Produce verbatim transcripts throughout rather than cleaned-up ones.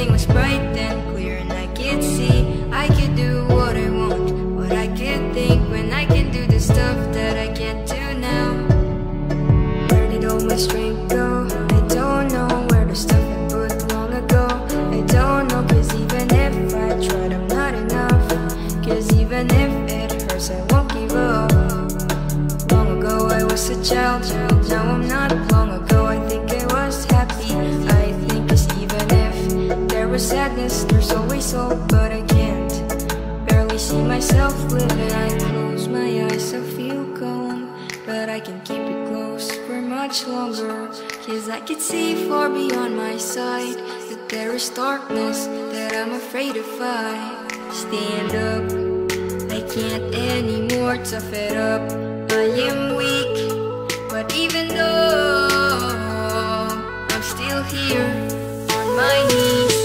everything was bright and clear, and I could see I could do what I want, what I could think when I can do the stuff that I can't do now. Where did all my strength go? I don't know where the stuff I put long ago. I don't know, cause even if I tried, I'm not enough. Cause even if it hurts, I won't give up. Long ago I was a child, child. Now I'm not. Long ago I think I was happy. I think cause even if there was sadness, there's always hope. But I can't barely see myself living. I close my eyes, I feel calm, but I can keep it close for much longer. Cause I can see far beyond my sight that there is darkness that I'm afraid to fight. Stand up, I can't anymore, tough it up. I am weak, but even though I'm still here on my knees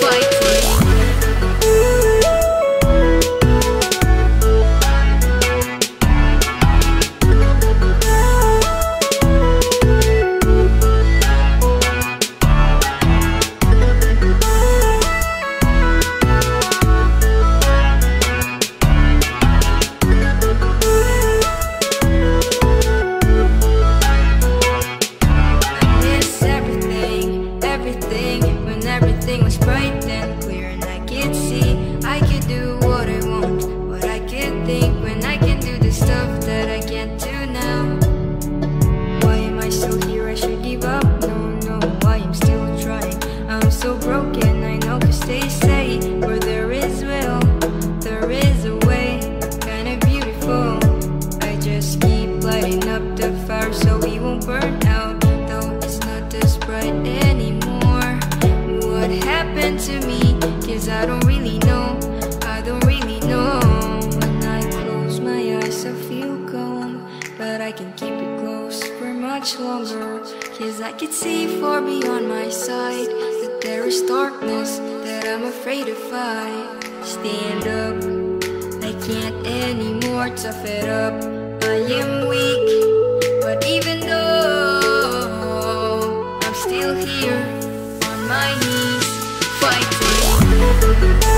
fighting. Here on my knees fighting.